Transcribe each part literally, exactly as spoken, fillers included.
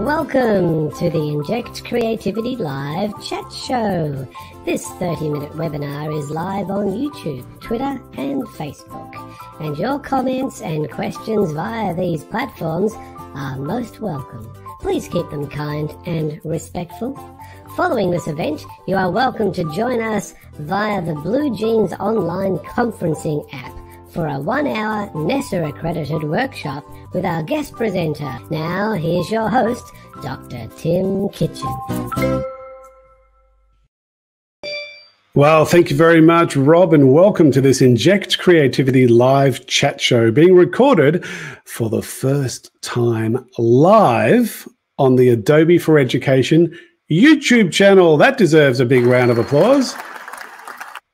Welcome to the Inject Creativity Live chat show. This thirty minute webinar is live on YouTube, Twitter and Facebook, and your comments and questions via these platforms are most welcome. Please keep them kind and respectful. Following this event, you are welcome to join us via the BlueJeans online conferencing app for a one hour N E S A accredited workshop with our guest presenter. Now, here's your host, Doctor Tim Kitchen. Well, thank you very much, Rob, and welcome to this Inject Creativity Live chat show being recorded for the first time live on the Adobe for Education YouTube channel. That deserves a big round of applause.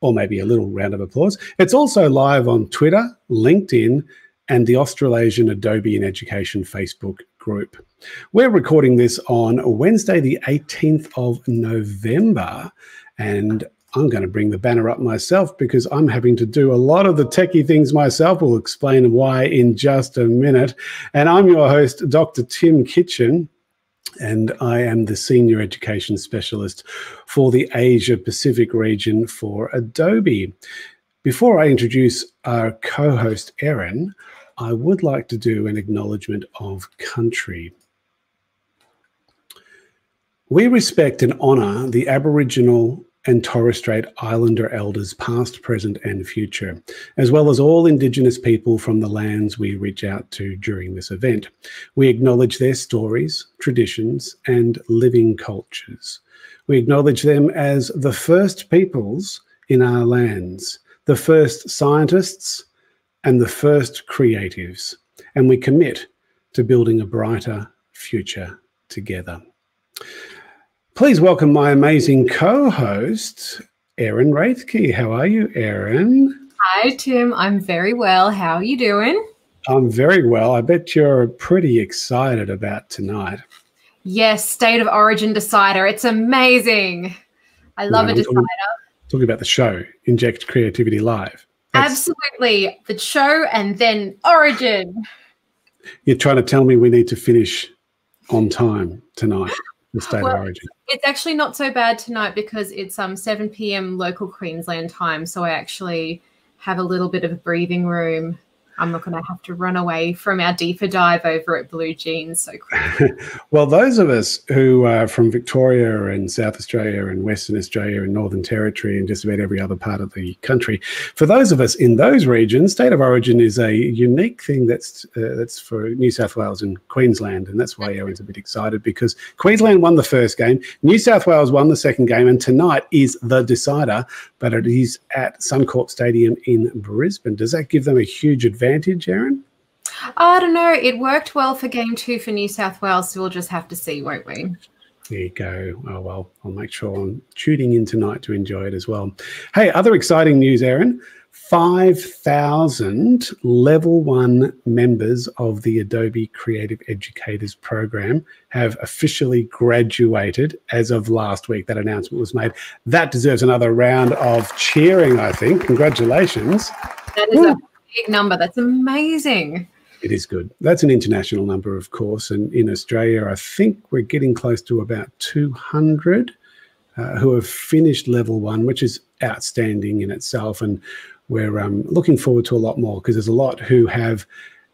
Or maybe a little round of applause. It's also live on Twitter, LinkedIn, and the Australasian Adobe in Education Facebook group. We're recording this on Wednesday, the eighteenth of November, and I'm going to bring the banner up myself because I'm having to do a lot of the techie things myself. We'll explain why in just a minute. And I'm your host, Doctor Tim Kitchen, and I am the Senior Education Specialist for the Asia Pacific region for Adobe. Before I introduce our co-host, Erin, I would like to do an acknowledgement of country. We respect and honour the Aboriginal and Torres Strait Islander elders past, present and future, as well as all Indigenous people from the lands we reach out to during this event. We acknowledge their stories, traditions and living cultures. We acknowledge them as the first peoples in our lands, the first scientists and the first creatives, and we commit to building a brighter future together. Please welcome my amazing co-host, Erin Raithke. How are you, Erin? Hi, Tim. I'm very well. How are you doing? I'm very well. I bet you're pretty excited about tonight. Yes, State of Origin Decider. It's amazing. I love no, a I'm decider. Talking, talking about the show, Inject Creativity Live. That's, absolutely. The show and then Origin. You're trying to tell me we need to finish on time tonight. The State well, of Origin. It's actually not so bad tonight because it's um seven p m local Queensland time, so I actually have a little bit of a breathing room. I'm not going to have to run away from our deeper dive over at BlueJeans so quickly. Well, those of us who are from Victoria and South Australia and Western Australia and Northern Territory and just about every other part of the country, for those of us in those regions, State of Origin is a unique thing that's uh, that's for New South Wales and Queensland, and that's why Erin's a bit excited because Queensland won the first game, New South Wales won the second game, and tonight is the decider, but it is at Suncorp Stadium in Brisbane. Does that give them a huge advantage? advantage, Erin? I don't know. It worked well for game two for New South Wales, so we'll just have to see, won't we? There you go. Oh, well, I'll make sure I'm tuning in tonight to enjoy it as well. Hey, other exciting news, Erin. five thousand level one members of the Adobe Creative Educators Program have officially graduated as of last week. That announcement was made. That deserves another round of cheering, I think. Congratulations. That is a big number. That's amazing. It is good. That's an international number, of course, and in Australia I think we're getting close to about two hundred uh, who have finished level one, which is outstanding in itself, and we're um, looking forward to a lot more because there's a lot who have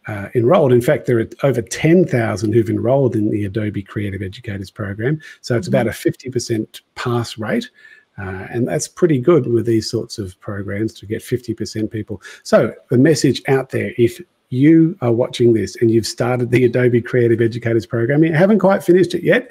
uh, enrolled. In fact, there are over ten thousand who've enrolled in the Adobe Creative Educators Program, so it's mm-hmm. about a fifty percent pass rate. Uh, and that's pretty good with these sorts of programs to get fifty percent people. So the message out there, if you are watching this and you've started the Adobe Creative Educators Program, you haven't quite finished it yet,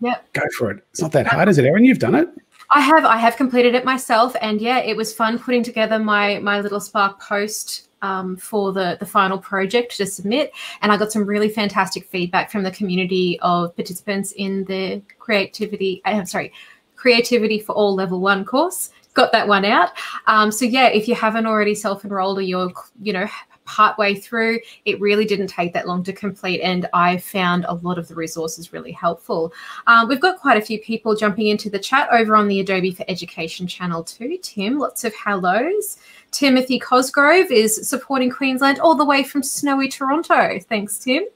yep. Go for it. It's not that hard, is it, Erin? You've done it. I have. I have completed it myself. And, yeah, it was fun putting together my my little Spark post Um, for the, the final project to submit, and I got some really fantastic feedback from the community of participants in the creativity, I'm sorry, Creativity for All Level One course. Got that one out. Um, so yeah, if you haven't already self-enrolled or you're, you know, partway through, it really didn't take that long to complete, and I found a lot of the resources really helpful. Um, we've got quite a few people jumping into the chat over on the Adobe for Education channel too, Tim. Lots of hellos. Timothy Cosgrove is supporting Queensland all the way from snowy Toronto. Thanks, Tim.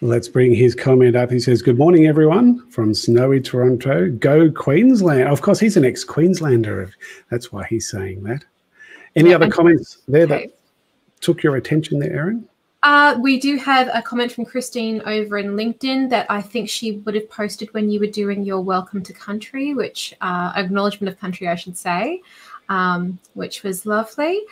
Let's bring his comment up. He says, good morning, everyone, from snowy Toronto. Go Queensland. Of course, he's an ex-Queenslander. That's why he's saying that. Any yeah, other comments there okay. that took your attention there, Erin? Uh, we do have a comment from Christine over in LinkedIn that I think she would have posted when you were doing your welcome to country, which uh, acknowledgement of country, I should say, um, which was lovely.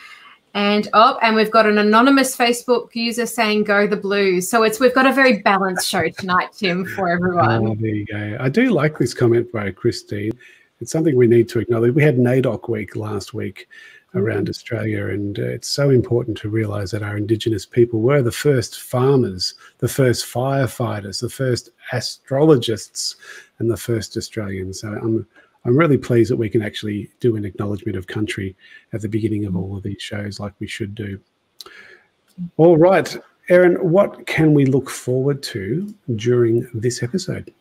And oh, and we've got an anonymous Facebook user saying "Go the Blues." So it's we've got a very balanced show tonight, Tim, for everyone. Oh, there you go. I do like this comment by Christine. It's something we need to acknowledge. We had NAIDOC Week last week around Australia, and uh, it's so important to realise that our Indigenous people were the first farmers, the first firefighters, the first astrologists, and the first Australians. So I'm. I'm really pleased that we can actually do an acknowledgement of country at the beginning of all of these shows like we should do. All right, Erin, what can we look forward to during this episode?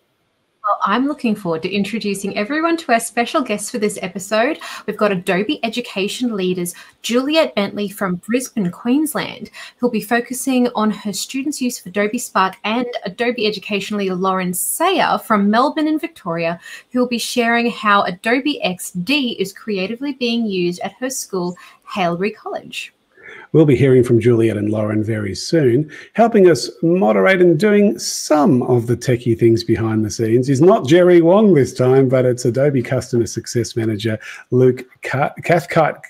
Well, I'm looking forward to introducing everyone to our special guests for this episode. We've got Adobe Education Leaders Juliette Bentley from Brisbane, Queensland, who'll be focusing on her students' use of Adobe Spark, and Adobe Education Leader Lauren Sayer from Melbourne in Victoria, who'll be sharing how Adobe X D is creatively being used at her school, Haileybury College. We'll be hearing from Juliette and Lauren very soon. Helping us moderate and doing some of the techie things behind the scenes is not Jerry Wong this time, but it's Adobe Customer Success Manager Luke Cathcart.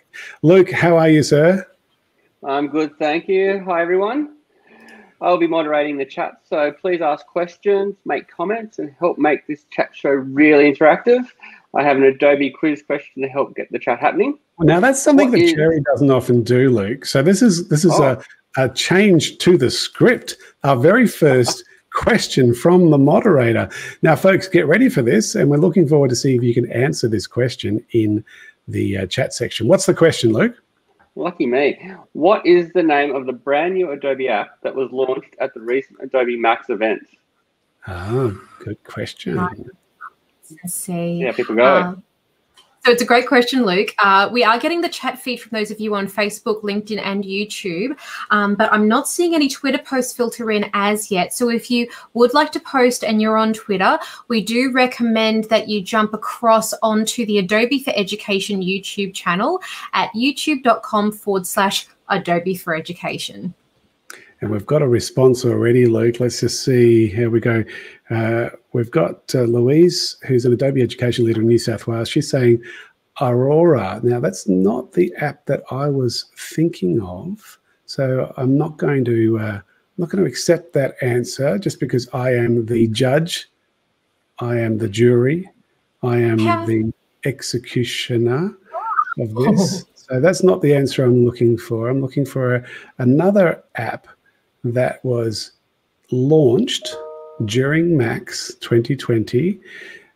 Luke, how are you, sir? I'm good, thank you. Hi, everyone. I'll be moderating the chat, so please ask questions, make comments, and help make this chat show really interactive. I have an Adobe quiz question to help get the chat happening. Now, that's something what that is... Jerry doesn't often do, Luke. So this is this is oh. a, a change to the script, our very first question from the moderator. Now, folks, get ready for this, and we're looking forward to seeing if you can answer this question in the uh, chat section. What's the question, Luke? Lucky me. What is the name of the brand new Adobe app that was launched at the recent Adobe Max event? Oh, good question. Right. Let's see. Yeah, people go. Uh, so it's a great question, Luke. Uh, we are getting the chat feed from those of you on Facebook, LinkedIn, and YouTube, um, but I'm not seeing any Twitter posts filter in as yet. So if you would like to post and you're on Twitter, we do recommend that you jump across onto the Adobe for Education YouTube channel at youtube.com forward slash Adobe for Education. And we've got a response already, Luke. Let's just see. Here we go. Uh, we've got uh, Louise, who's an Adobe Education Leader in New South Wales. She's saying Aurora. Now, that's not the app that I was thinking of, so I'm not going to uh, not going to accept that answer just because I am the judge, I am the jury, I am yeah. the executioner of this. Oh. So that's not the answer I'm looking for. I'm looking for a, another app that was launched during Max twenty twenty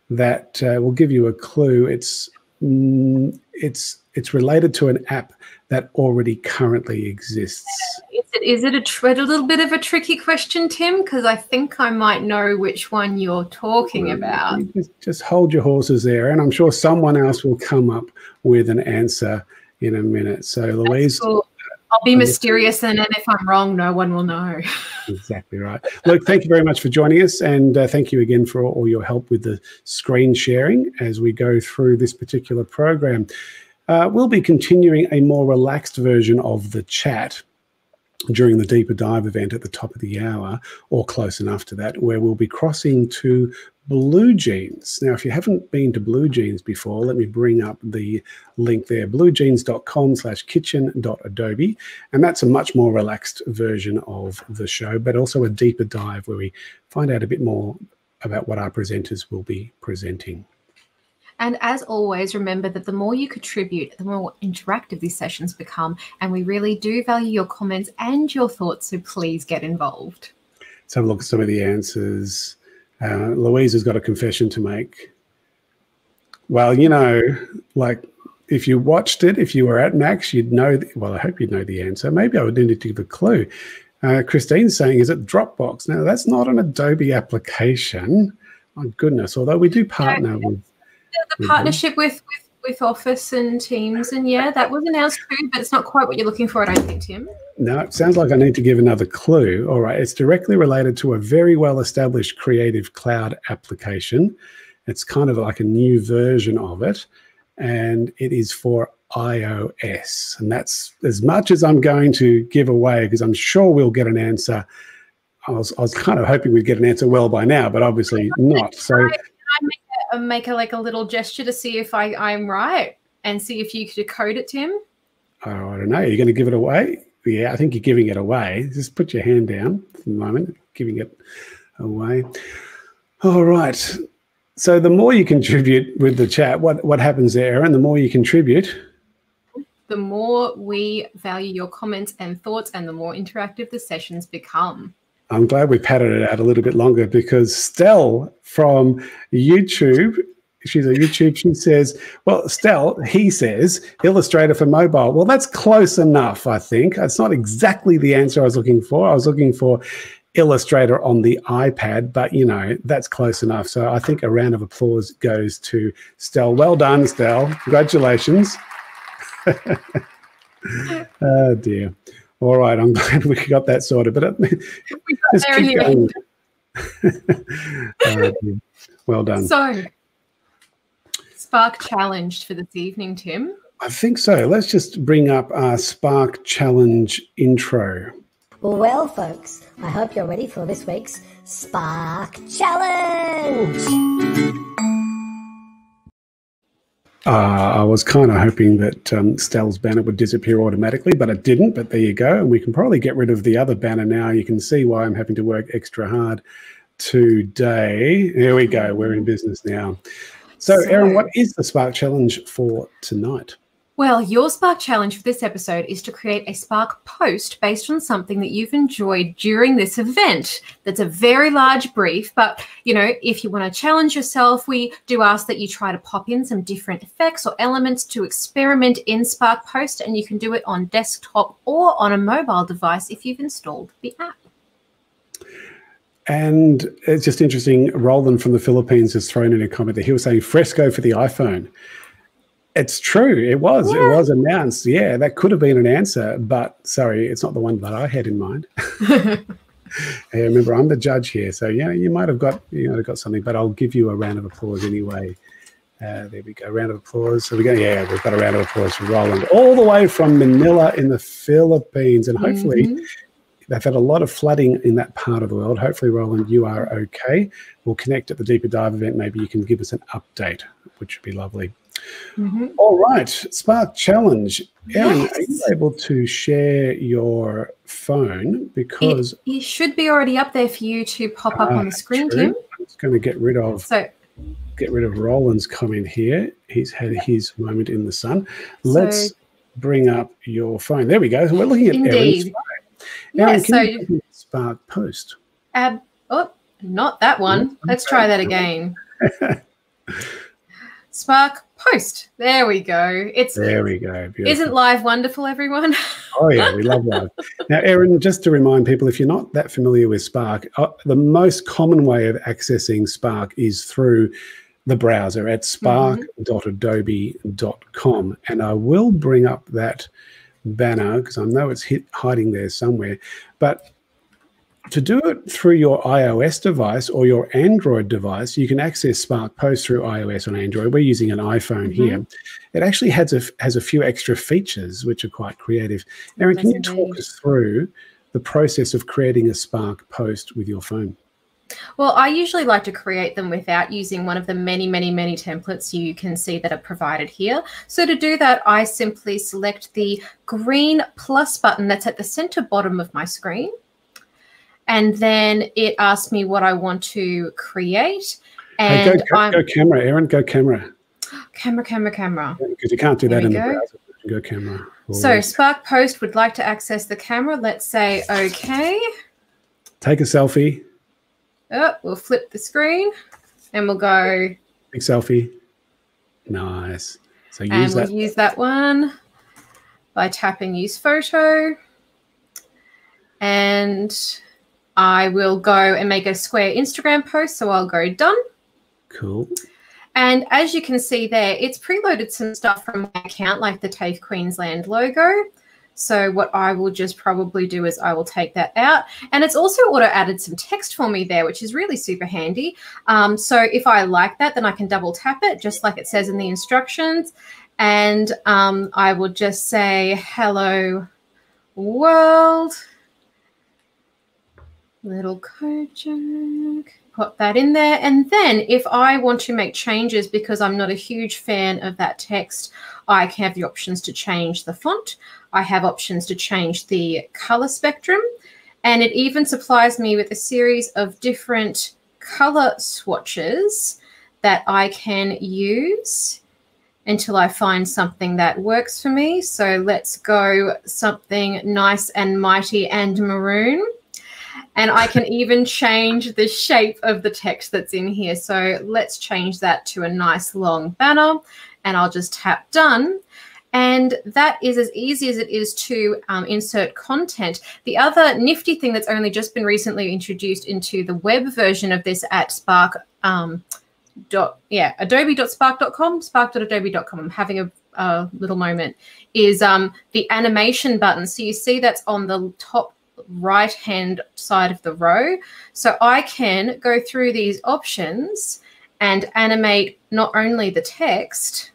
that uh, will give you a clue. It's mm, it's it's related to an app that already currently exists. Is it, is it a, a little bit of a tricky question, Tim? Because I think I might know which one you're talking about. Just, just hold your horses there, and I'm sure someone else will come up with an answer in a minute. So, Louise... I'll be mysterious, and then if I'm wrong, no one will know. Exactly right. Luke, thank you very much for joining us, and uh, thank you again for all your help with the screen sharing as we go through this particular program. Uh, we'll be continuing a more relaxed version of the chat during the deeper dive event at the top of the hour, or close enough to that, where we'll be crossing to BlueJeans. Now, if you haven't been to BlueJeans before, let me bring up the link there, bluejeans.com slash kitchen.adobe, and that's a much more relaxed version of the show, but also a deeper dive where we find out a bit more about what our presenters will be presenting. And as always, remember that the more you contribute, the more interactive these sessions become, and we really do value your comments and your thoughts, so please get involved. Let's have a look at some of the answers. Uh, Louise has got a confession to make. Well, you know, like if you watched it, if you were at Max, you'd know, the, well, I hope you'd know the answer. Maybe I would need to give a clue. Uh, Christine's saying, is it Dropbox? Now, that's not an Adobe application. My goodness, although we do partner with... The partnership with, with with Office and Teams, and yeah, that was announced too, but it's not quite what you're looking for, I don't think, Tim. No, it sounds like I need to give another clue. All right, it's directly related to a very well-established Creative Cloud application. It's kind of like a new version of it, and it is for iOS. And that's as much as I'm going to give away, because I'm sure we'll get an answer. I was, I was kind of hoping we'd get an answer well by now, but obviously not. So can I make, a, make a, like a little gesture to see if I, I'm right and see if you could decode it, Tim? Oh, I don't know. Are you going to give it away? Yeah, I think you're giving it away. Just put your hand down for the moment, giving it away. All right. So the more you contribute with the chat, what, what happens there, Erin? The more you contribute, the more we value your comments and thoughts, and the more interactive the sessions become. I'm glad we padded it out a little bit longer, because Stell from YouTube, she's a YouTube, she says, well, Stell, he says, Illustrator for mobile. Well, that's close enough, I think. It's not exactly the answer I was looking for. I was looking for Illustrator on the iPad, but, you know, that's close enough. So I think a round of applause goes to Stell. Well done, Stell. Congratulations. Oh, dear. All right, I'm glad we got that sorted, but it, we got just there keep in the going. um, well done. So, Spark challenged for this evening, Tim. I think so. Let's just bring up our Spark Challenge intro. Well, folks, I hope you're ready for this week's Spark Challenge. Uh, I was kind of hoping that um, Stell's banner would disappear automatically, but it didn't. But there you go. And we can probably get rid of the other banner now. You can see why I'm having to work extra hard today. Here we go. We're in business now. So, so Erin, what is the Spark Challenge for tonight? Well, your Spark Challenge for this episode is to create a Spark post based on something that you've enjoyed during this event. That's a very large brief, but, you know, if you want to challenge yourself, we do ask that you try to pop in some different effects or elements to experiment in Spark Post, and you can do it on desktop or on a mobile device if you've installed the app. And it's just interesting, Roland from the Philippines has thrown in a comment that he was saying Fresco for the iPhone. It's true. It was. Yeah. It was announced. Yeah, that could have been an answer, but sorry, it's not the one that I had in mind. Hey, remember, I'm the judge here, so yeah, you might have got you might have got something, but I'll give you a round of applause anyway. Uh, there we go, round of applause. So we go. Yeah, we've got a round of applause for Roland, all the way from Manila in the Philippines, and hopefully mm-hmm. they've had a lot of flooding in that part of the world. Hopefully, Roland, you are okay. We'll connect at the Deeper Dive event. Maybe you can give us an update, which would be lovely. Mm-hmm. All right, Spark Challenge. Erin, yes. Are you able to share your phone? Because it, it should be already up there for you to pop up uh, on the screen, true. Tim. I'm just going to get rid of so, get rid of Roland's comment here. He's had his moment in the sun. Let's so, bring up your phone. There we go. So we're looking at Erin's phone. Erin, yeah, can so, you do Spark Post? Ab oh, not that one. Let's try that again. Spark Post. There we go. It's there we go. Beautiful. Isn't live wonderful, everyone? Oh yeah, we love live. Now, Erin, just to remind people, if you're not that familiar with Spark, uh, the most common way of accessing Spark is through the browser at spark dot adobe dot com, and I will bring up that banner because I know it's hit, hiding there somewhere, but. To do it through your iOS device or your Android device, you can access Spark Post through iOS and Android. We're using an iPhone mm-hmm. here. It actually has a, has a few extra features which are quite creative. Erin, can you talk us through the process of creating a Spark Post with your phone? Well, I usually like to create them without using one of the many, many, many templates you can see that are provided here. So to do that, I simply select the green plus button that's at the center bottom of my screen. And then it asks me what I want to create. And hey, go, go, go camera, Erin, go camera. Camera, camera, camera. Because yeah, you can't do that in go. the browser. Go camera. Always. So Spark Post would like to access the camera. Let's say okay. Take a selfie. Oh, we'll flip the screen and we'll go. Big selfie. Nice. So use and that. we'll use that one by tapping use photo. And I will go and make a square Instagram post, so I'll go done. Cool. And as you can see there, it's preloaded some stuff from my account, like the TAFE Queensland logo. So what I will just probably do is I will take that out. And it's also auto added some text for me there, which is really super handy. Um, so if I like that, then I can double tap it, just like it says in the instructions. And um, I will just say, hello world, little code joke. Pop that in there. And then if I want to make changes, because I'm not a huge fan of that text, I can have the options to change the font. I have options to change the color spectrum. And it even supplies me with a series of different color swatches that I can use until I find something that works for me. So let's go something nice and mighty and maroon. And I can even change the shape of the text that's in here. So let's change that to a nice long banner, and I'll just tap done. And that is as easy as it is to um, insert content. The other nifty thing that's only just been recently introduced into the web version of this at Spark, um, dot, yeah, adobe dot spark dot com, spark dot adobe dot com, I'm having a uh, little moment, is um, the animation button. So you see that's on the top right hand side of the row. So I can go through these options and animate not only the text,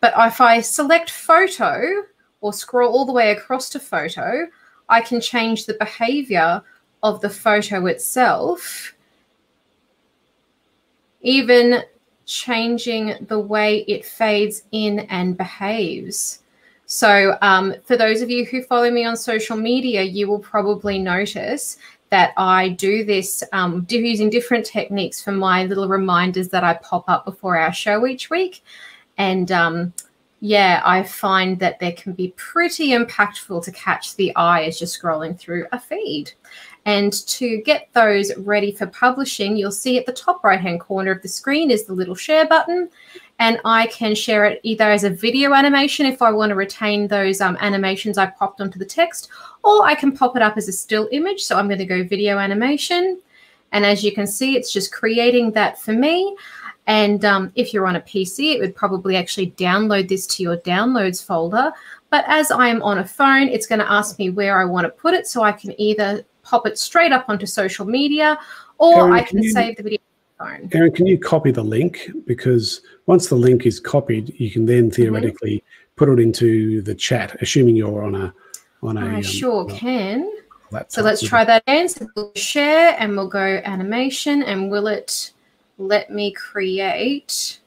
but if I select photo or scroll all the way across to photo, I can change the behavior of the photo itself, even changing the way it fades in and behaves. So um, for those of you who follow me on social media, you will probably notice that I do this um, using different techniques for my little reminders that I pop up before our show each week. And um, yeah, I find that they can be pretty impactful to catch the eye as you're scrolling through a feed. And to get those ready for publishing, you'll see at the top right-hand corner of the screen is the little share button. And I can share it either as a video animation if I want to retain those um, animations I popped onto the text, or I can pop it up as a still image. So I'm going to go video animation. And as you can see, it's just creating that for me. And um, if you're on a P C, it would probably actually download this to your downloads folder. But as I'm on a phone, it's going to ask me where I want to put it. So I can either pop it straight up onto social media, or Erin, I can, can you, save the video on my phone. Erin, can you copy the link? Because once the link is copied, you can then theoretically mm-hmm. put it into the chat, assuming you're on a on a. I um, sure well, can. Laptop. So let's try that again. So we'll share and we'll go animation, and will it let me create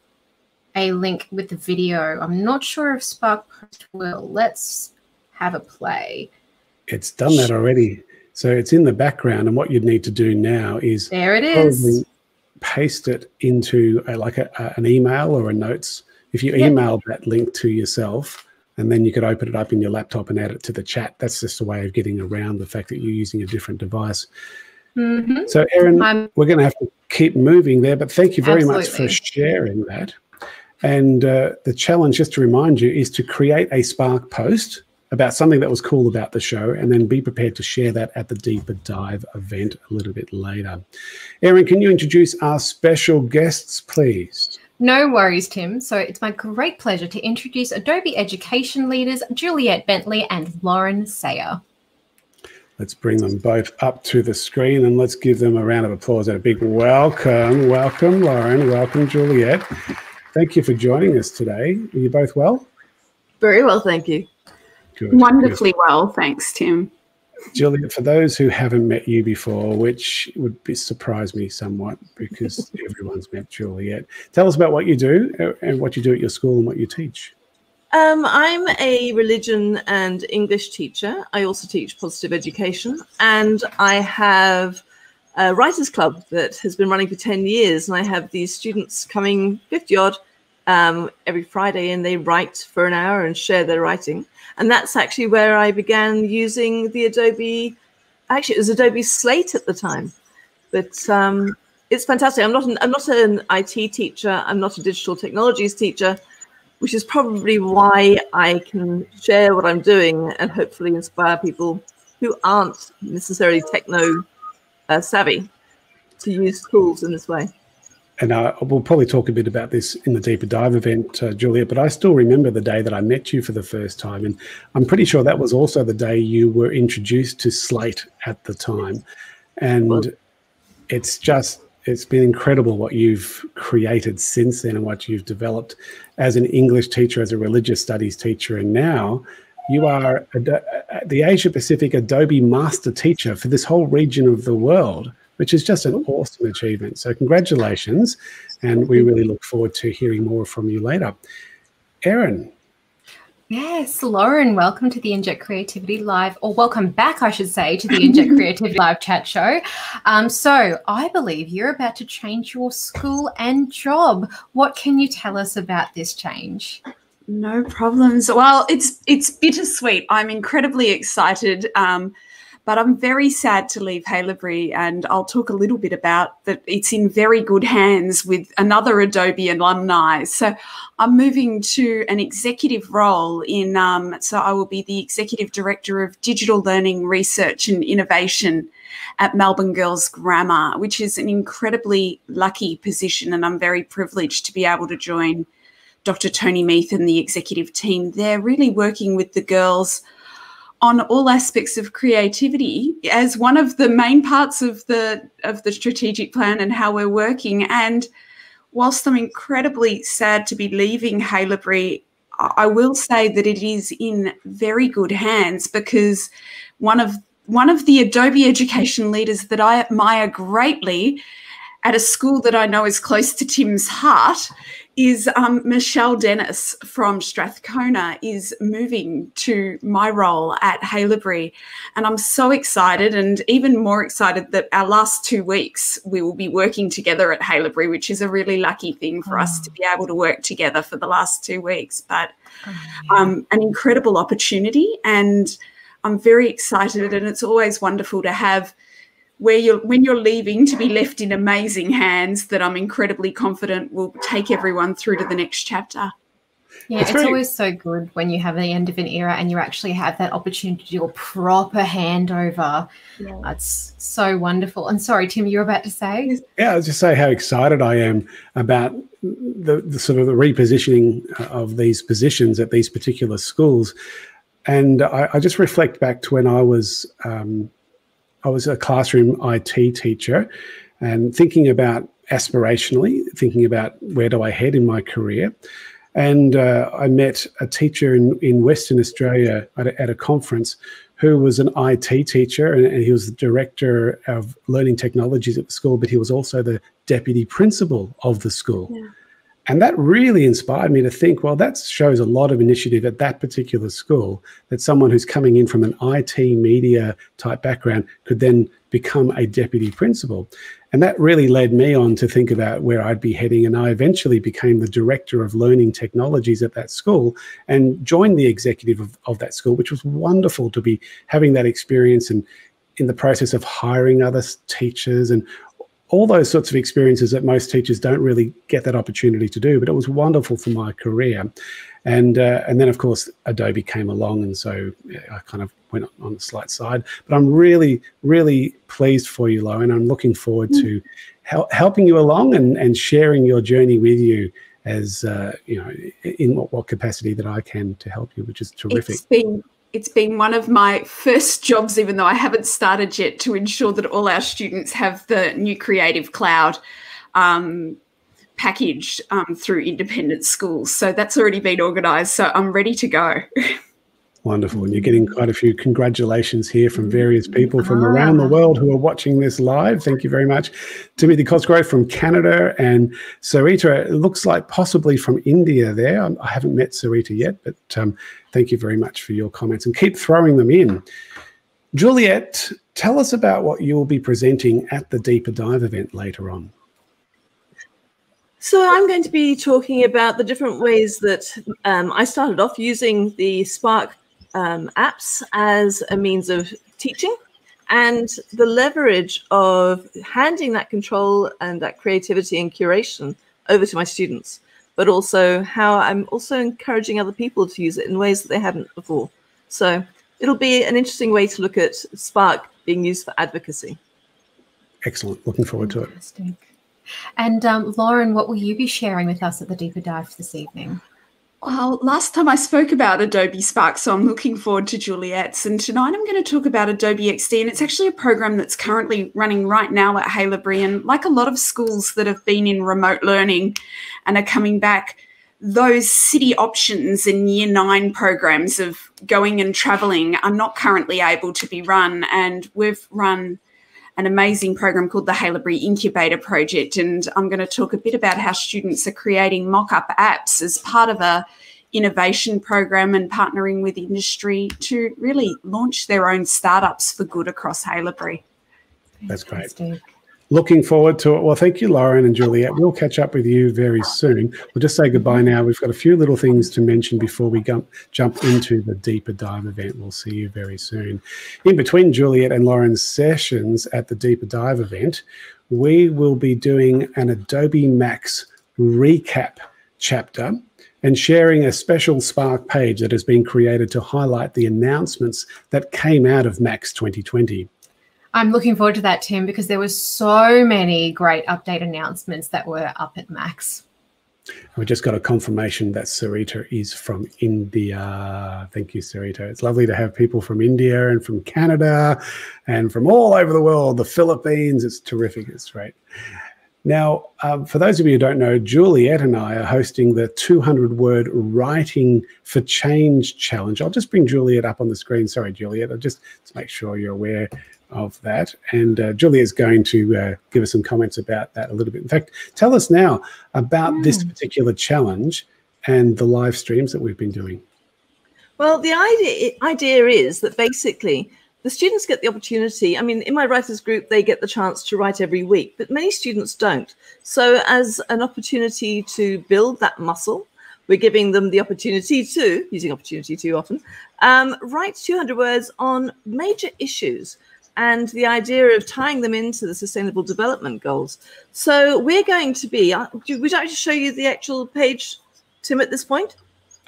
a link with the video? I'm not sure if Spark Post will. Let's have a play. It's done that already. So it's in the background, and what you'd need to do now is there it is. Paste it into a, like a, a, an email or a notes. If you yep. emailed that link to yourself, and then you could open it up in your laptop and add it to the chat. That's just a way of getting around the fact that you're using a different device. Mm-hmm. So, Erin, I'm, we're going to have to keep moving there, but thank you very absolutely. much for sharing that. And uh, the challenge, just to remind you, is to create a Spark post about something that was cool about the show, and then be prepared to share that at the Deeper Dive event a little bit later. Erin, can you introduce our special guests, please? No worries, Tim. So it's my great pleasure to introduce Adobe Education leaders Juliette Bentley and Lauren Sayer. Let's bring them both up to the screen, and let's give them a round of applause and a big welcome. Welcome, Lauren. Welcome, Juliette. Thank you for joining us today. Are you both well? Very well, thank you. Good, Wonderfully good. well, thanks, Tim. Juliette, for those who haven't met you before, which would be, surprise me somewhat because everyone's met Juliette, tell us about what you do and what you do at your school and what you teach. Um, I'm a religion and English teacher. I also teach positive education, and I have a writers club that has been running for ten years, and I have these students coming fifty odd um, every Friday, and they write for an hour and share their writing. And that's actually where I began using the Adobe, actually it was Adobe Slate at the time. But um, it's fantastic. I'm not, an, I'm not an I T teacher. I'm not a digital technologies teacher, which is probably why I can share what I'm doing and hopefully inspire people who aren't necessarily techno uh, savvy to use tools in this way. and uh, we'll probably talk a bit about this in the Deeper Dive event, uh, Juliette, but I still remember the day that I met you for the first time, and I'm pretty sure that was also the day you were introduced to Slate at the time. And well, it's just, it's been incredible what you've created since then and what you've developed as an English teacher, as a religious studies teacher, and now you are the Asia Pacific Adobe Master Teacher for this whole region of the world, which is just an awesome achievement. So congratulations, and we really look forward to hearing more from you later. Erin. Yes, Lauren, welcome to the Inject Creativity Live, or welcome back, I should say, to the Inject Creativity Live chat show. Um, so I believe you're about to change your school and job. What can you tell us about this change? No problems. Well, it's it's bittersweet. I'm incredibly excited, um, but I'm very sad to leave Haileybury, and I'll talk a little bit about that. It's in very good hands with another Adobe alumni. So I'm moving to an executive role in, um, so I will be the Executive Director of Digital Learning Research and Innovation at Melbourne Girls Grammar, which is an incredibly lucky position, and I'm very privileged to be able to join Doctor Tony Meath and the executive team. They're really working with the girls on all aspects of creativity as one of the main parts of the of the strategic plan and how we're working. And whilst I'm incredibly sad to be leaving Haileybury, I will say that it is in very good hands, because one of one of the Adobe education leaders that I admire greatly at a school that I know is close to Tim's heart is um, Michelle Dennis from Strathcona is moving to my role at Haileybury. And I'm so excited, and even more excited that our last two weeks we will be working together at Haileybury, which is a really lucky thing for oh. us to be able to work together for the last two weeks. But um, an incredible opportunity, and I'm very excited, and it's always wonderful to have where you're, when you're leaving, to be left in amazing hands that I'm incredibly confident will take everyone through to the next chapter. Yeah, it's, it's always so good when you have the end of an era and you actually have that opportunity to do a proper handover. Yeah. That's so wonderful. And sorry, Tim, you were about to say? Yeah, I was just saying how excited I am about the, the sort of the repositioning of these positions at these particular schools. And I, I just reflect back to when I was um, – I was a classroom I T teacher, and thinking about aspirationally, thinking about where do I head in my career. And uh, I met a teacher in, in Western Australia at a, at a conference who was an I T teacher, and, and he was the director of learning technologies at the school, but he was also the deputy principal of the school. Yeah. And that really inspired me to think, well, that shows a lot of initiative at that particular school, that someone who's coming in from an I T media type background could then become a deputy principal. And that really led me on to think about where I'd be heading. And I eventually became the director of learning technologies at that school and joined the executive of, of that school, which was wonderful to be having that experience, and in the process of hiring other teachers and all those sorts of experiences that most teachers don't really get that opportunity to do. But it was wonderful for my career. And uh, and then, of course, Adobe came along, and so I kind of went on the slight side. But I'm really, really pleased for you, Lauren. I'm looking forward to hel helping you along and, and sharing your journey with you as, uh, you know, in what, what capacity that I can to help you, which is terrific. It's been It's been one of my first jobs, even though I haven't started yet, to ensure that all our students have the new Creative Cloud um, package um, through independent schools. So that's already been organised, so I'm ready to go. Wonderful. And you're getting quite a few congratulations here from various people from around the world who are watching this live. Thank you very much. Timothy Cosgrove from Canada, and Sarita, it looks like possibly from India there. I haven't met Sarita yet, but um, thank you very much for your comments, and keep throwing them in. Juliette, tell us about what you'll be presenting at the Deeper Dive event later on. So I'm going to be talking about the different ways that um, I started off using the Spark Um, apps as a means of teaching, and the leverage of handing that control and that creativity and curation over to my students, but also how I'm also encouraging other people to use it in ways that they haven't before. So it'll be an interesting way to look at Spark being used for advocacy. Excellent. Looking forward to it. And um, Lauren, what will you be sharing with us at the Deeper Dive this evening? Well, last time I spoke about Adobe Spark, so I'm looking forward to Juliette's. And tonight I'm going to talk about Adobe X D, and it's actually a program that's currently running right now at Haileybury. And like a lot of schools that have been in remote learning and are coming back, those city options in year nine programs of going and travelling are not currently able to be run. And we've run an amazing program called the Haileybury Incubator Project, and I'm going to talk a bit about how students are creating mock-up apps as part of a innovation program and partnering with industry to really launch their own startups for good across Haileybury. That's great. Looking forward to it. Well, thank you, Lauren and Juliette. We'll catch up with you very soon. We'll just say goodbye now. We've got a few little things to mention before we jump into the Deeper Dive event. We'll see you very soon. In between Juliette and Lauren's sessions at the Deeper Dive event, we will be doing an Adobe Max recap chapter and sharing a special Spark page that has been created to highlight the announcements that came out of Max twenty twenty. I'm looking forward to that, Tim, because there were so many great update announcements that were up at Max. We just got a confirmation that Sarita is from India. Thank you, Sarita. It's lovely to have people from India and from Canada and from all over the world, the Philippines. It's terrific. It's great. Now, um, for those of you who don't know, Juliette and I are hosting the two hundred word Writing for Change Challenge. I'll just bring Juliette up on the screen. Sorry, Juliette. I'll just to make sure you're aware of that. And uh, Juliette's going to uh, give us some comments about that a little bit. In fact, tell us now about mm. this particular challenge and the live streams that we've been doing. Well, the idea, idea is that basically the students get the opportunity. I mean, in my writers group, they get the chance to write every week, but many students don't. So as an opportunity to build that muscle, we're giving them the opportunity to, using opportunity too often, um, write two hundred words on major issues, and the idea of tying them into the Sustainable Development Goals. So we're going to be, uh, would you like to show you the actual page, Tim, at this point?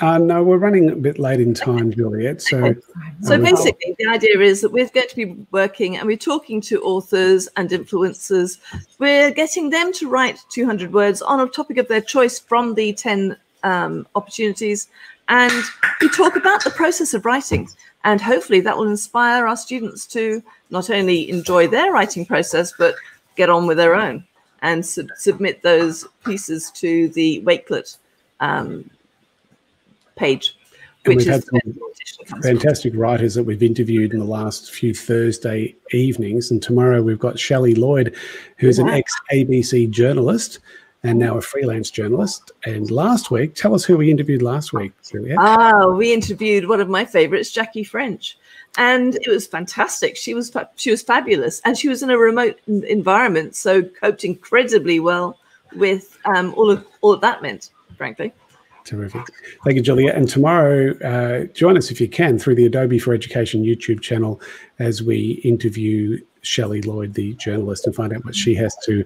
Uh, no, we're running a bit late in time, Juliette. So, so um, basically the idea is that we're going to be working and we're talking to authors and influencers. We're getting them to write two hundred words on a topic of their choice from the ten um, opportunities. And we talk about the process of writing. And hopefully that will inspire our students to not only enjoy their writing process, but get on with their own and sub submit those pieces to the Wakelet um, page. And which we've is had some fantastic writers that we've interviewed in the last few Thursday evenings. And tomorrow we've got Shelley Lloyd, who's wow. an ex-A B C journalist and now a freelance journalist. And last week, tell us who we interviewed last week, Juliette. Ah, we interviewed one of my favorites, Jackie French. And it was fantastic. She was she was fabulous. And she was in a remote environment, so coped incredibly well with um, all of all of that meant, frankly. Terrific. Thank you, Juliette. And tomorrow, uh, join us if you can through the Adobe for Education YouTube channel as we interview Shelley Lloyd, the journalist, and find out what she has to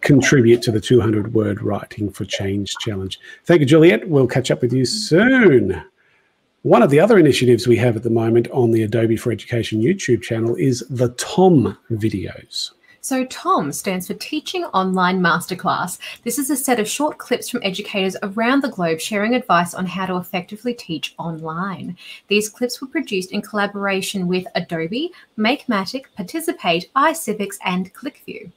contribute to the two hundred word Writing for Change Challenge. Thank you, Juliette. We'll catch up with you soon. One of the other initiatives we have at the moment on the Adobe for Education YouTube channel is the Tom videos. So Tom stands for Teaching Online Masterclass. This is a set of short clips from educators around the globe sharing advice on how to effectively teach online. These clips were produced in collaboration with Adobe, Makematic, Participate, iCivics and ClickView.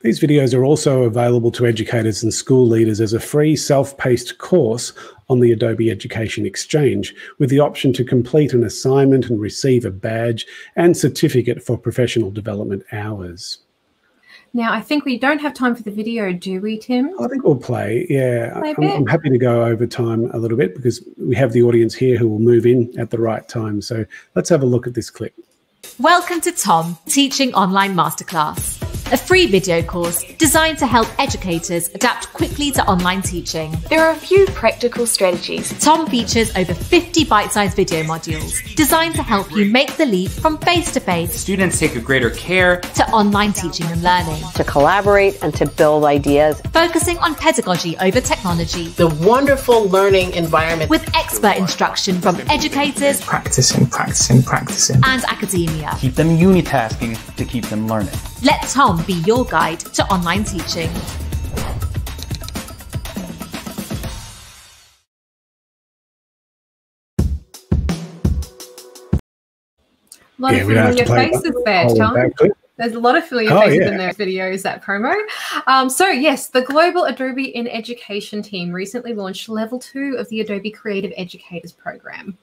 These videos are also available to educators and school leaders as a free self-paced course on the Adobe Education Exchange, with the option to complete an assignment and receive a badge and certificate for professional development hours. Now, I think we don't have time for the video, do we, Tim? I think we'll play, yeah. Play I'm, I'm happy to go over time a little bit because we have the audience here who will move in at the right time. So let's have a look at this clip. Welcome to Tom, Teaching Online Masterclass, a free video course designed to help educators adapt quickly to online teaching. There are a few practical strategies. Tom features over fifty bite-sized video modules designed to help you make the leap from face-to-face. Students take a greater care to online teaching and learning. To collaborate and to build ideas. Focusing on pedagogy over technology. The wonderful learning environment. With expert instruction from educators. Practicing, practicing, practicing. And academia. Keep them unitasking to keep them learning. Let Tom be your guide to online teaching. A lot yeah, of familiar faces there, Tom. Exactly. There's a lot of familiar faces oh, yeah. in those videos, that promo. Um, so, yes, the Global Adobe in Education team recently launched Level two of the Adobe Creative Educators Program.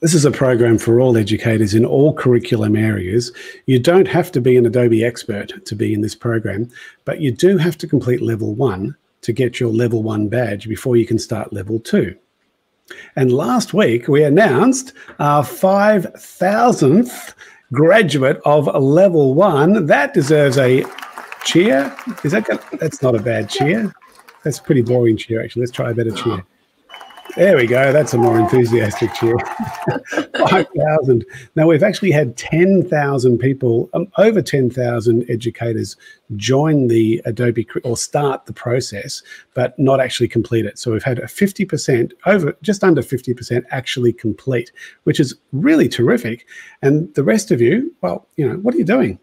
This is a program for all educators in all curriculum areas. You don't have to be an Adobe expert to be in this program, but you do have to complete Level one to get your Level one badge before you can start Level two. And last week, we announced our five thousandth graduate of Level one. That deserves a cheer. Is that good? That's not a bad cheer. That's a pretty boring cheer, actually. Let's try a better cheer. There we go. That's a more enthusiastic cheer. five thousand. Now, we've actually had ten thousand people, um, over ten thousand educators join the Adobe or start the process, but not actually complete it. So we've had a fifty percent, over just under fifty percent actually complete, which is really terrific. And the rest of you, well, you know, what are you doing?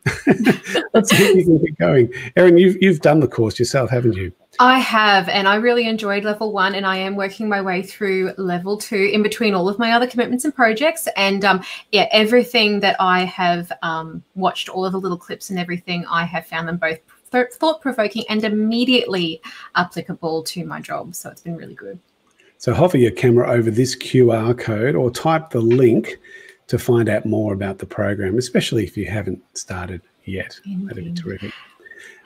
Let's see if you can get going. Erin, you've, you've done the course yourself, haven't you? I have, and I really enjoyed Level one, and I am working my way through Level two in between all of my other commitments and projects. And um, yeah, everything that I have um, watched, all of the little clips and everything, I have found them both th- thought-provoking and immediately applicable to my job. So it's been really good. So hover your camera over this Q R code or type the link to find out more about the program, especially if you haven't started yet. Indeed. That'd be terrific.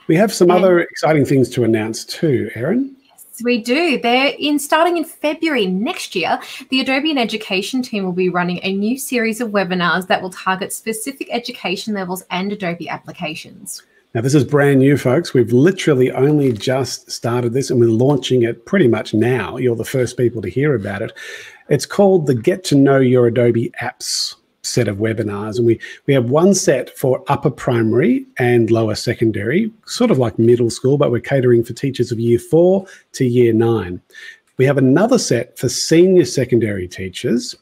We have some other exciting things to announce too, Erin. Yes, we do. They're in starting in February next year, the Adobe in Education team will be running a new series of webinars that will target specific education levels and Adobe applications. Now, this is brand new, folks. We've literally only just started this and we're launching it pretty much now. You're the first people to hear about it. It's called the Get to Know Your Adobe Apps set of webinars, and we we have one set for upper primary and lower secondary, sort of like middle school, but we're catering for teachers of year four to year nine. We have another set for senior secondary teachers,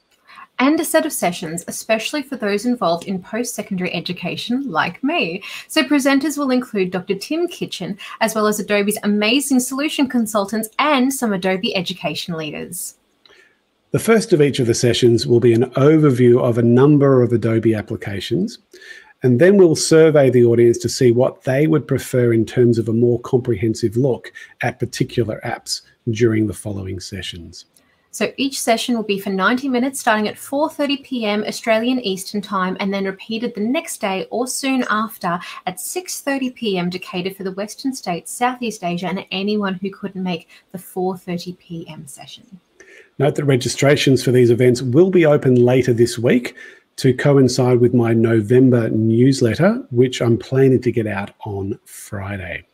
and a set of sessions especially for those involved in post-secondary education like me. So presenters will include Doctor Tim Kitchen, as well as Adobe's amazing solution consultants and some Adobe education leaders. The first of each of the sessions will be an overview of a number of Adobe applications, and then we'll survey the audience to see what they would prefer in terms of a more comprehensive look at particular apps during the following sessions. So each session will be for ninety minutes, starting at four thirty p m Australian Eastern Time, and then repeated the next day or soon after at six thirty p m to cater for the Western States, Southeast Asia, and anyone who couldn't make the four thirty p m session. Note that registrations for these events will be open later this week to coincide with my November newsletter, which I'm planning to get out on Friday.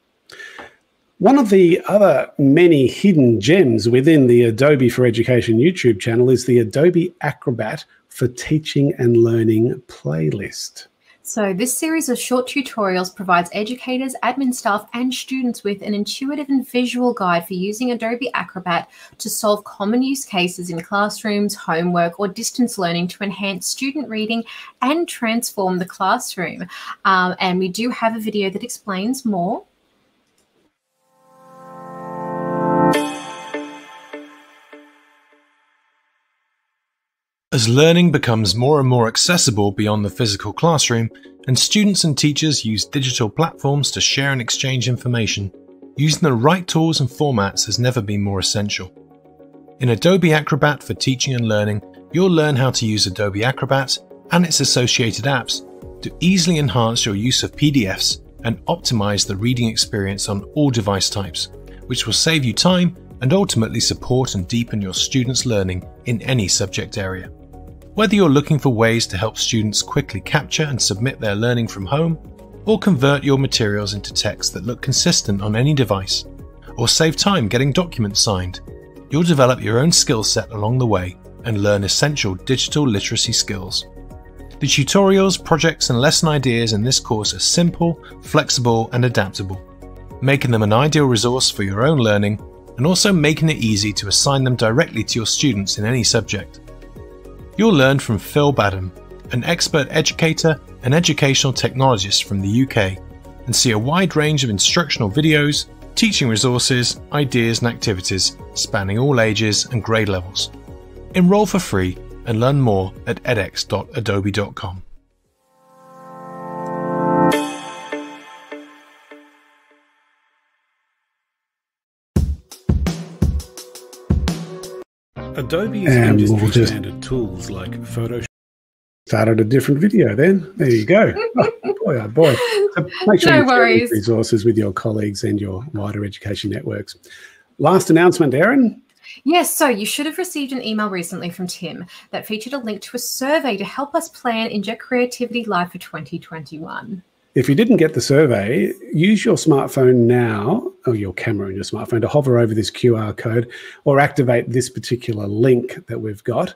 One of the other many hidden gems within the Adobe for Education YouTube channel is the Adobe Acrobat for Teaching and Learning playlist. So this series of short tutorials provides educators, admin staff, and students with an intuitive and visual guide for using Adobe Acrobat to solve common use cases in classrooms, homework, or distance learning to enhance student reading and transform the classroom. Um, and we do have a video that explains more. As learning becomes more and more accessible beyond the physical classroom, and students and teachers use digital platforms to share and exchange information, using the right tools and formats has never been more essential. In Adobe Acrobat for Teaching and Learning, you'll learn how to use Adobe Acrobat and its associated apps to easily enhance your use of P D Fs and optimize the reading experience on all device types, which will save you time and ultimately support and deepen your students' learning in any subject area. Whether you're looking for ways to help students quickly capture and submit their learning from home, or convert your materials into text that look consistent on any device, or save time getting documents signed, you'll develop your own skill set along the way and learn essential digital literacy skills. The tutorials, projects, and lesson ideas in this course are simple, flexible, and adaptable, making them an ideal resource for your own learning and also making it easy to assign them directly to your students in any subject. You'll learn from Phil Badham, an expert educator and educational technologist from the U K, and see a wide range of instructional videos, teaching resources, ideas and activities spanning all ages and grade levels. Enroll for free and learn more at edX dot adobe dot com. Adobe is industry we'll just standard tools like Photoshop. Started a different video then. There you go. Oh, boy, oh, boy. So make sure no you worries. Share resources with your colleagues and your wider education networks. Last announcement, Erin. Yes, so you should have received an email recently from Tim that featured a link to a survey to help us plan Inject Creativity Live for twenty twenty-one. If you didn't get the survey, use your smartphone now, or your camera in your smartphone, to hover over this Q R code or activate this particular link that we've got.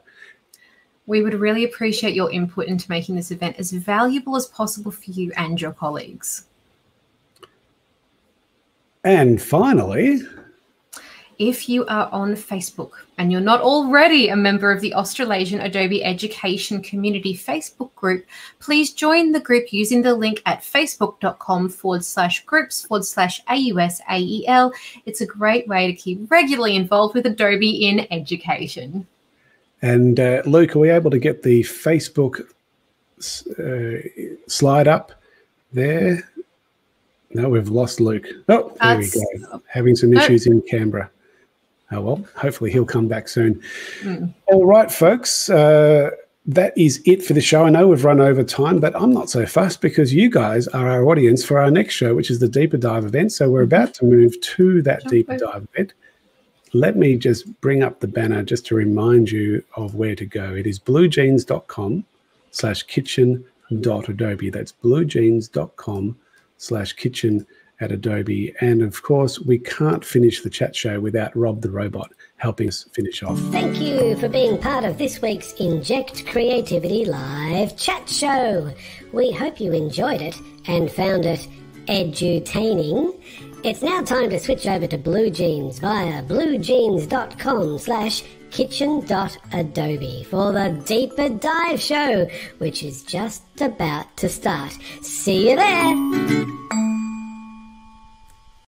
We would really appreciate your input into making this event as valuable as possible for you and your colleagues. And finally, if you are on Facebook and you're not already a member of the Australasian Adobe Education Community Facebook group, please join the group using the link at facebook dot com forward slash groups forward slash A U S A E L. It's a great way to keep regularly involved with Adobe in education. And uh, Luke, are we able to get the Facebook uh, slide up there? No, we've lost Luke. Oh, there uh, we go. Having some issues no. in Canberra. Oh, well, hopefully he'll come back soon. Mm. All right, folks, uh, that is it for the show. I know we've run over time, but I'm not so fussed because you guys are our audience for our next show, which is the Deeper Dive event. So we're about to move to that Jump Deeper over. Dive event. Let me just bring up the banner just to remind you of where to go. It is bluejeans dot com slash kitchen dot adobe. That's bluejeans dot com slash kitchen at adobe. And of course, we can't finish the chat show without Rob the Robot helping us finish off. Thank you for being part of this week's Inject Creativity Live chat show. We hope you enjoyed it and found it edutaining. It's now time to switch over to BlueJeans via bluejeans dot com slash kitchen dot adobe for the Deeper Dive show, which is just about to start. See you there.